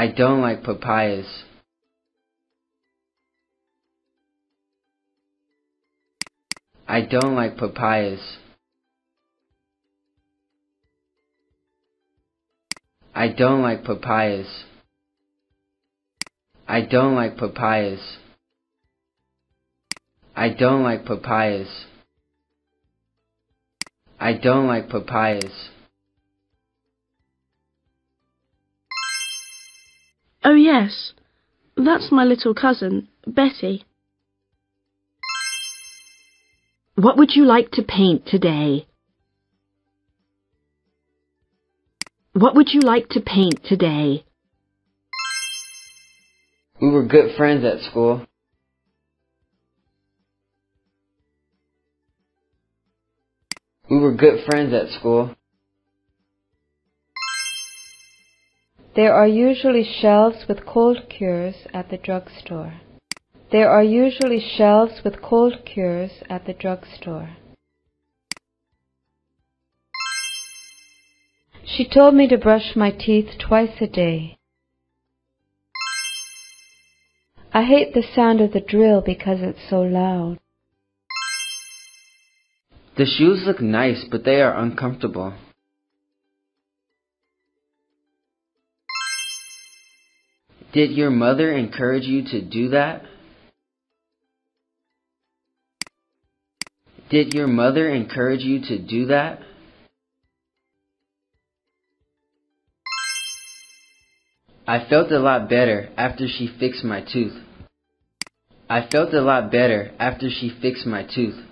I don't like papayas. I don't like papayas. I don't like papayas. I don't like papayas. I don't like papayas. I don't like papayas. Oh yes, that's my little cousin, Betty. What would you like to paint today? What would you like to paint today? We were good friends at school. We were good friends at school. There are usually shelves with cold cures at the drugstore. There are usually shelves with cold cures at the drugstore. She told me to brush my teeth twice a day. I hate the sound of the drill because it's so loud. The shoes look nice, but they are uncomfortable. Did your mother encourage you to do that? Did your mother encourage you to do that? I felt a lot better after she fixed my tooth. I felt a lot better after she fixed my tooth.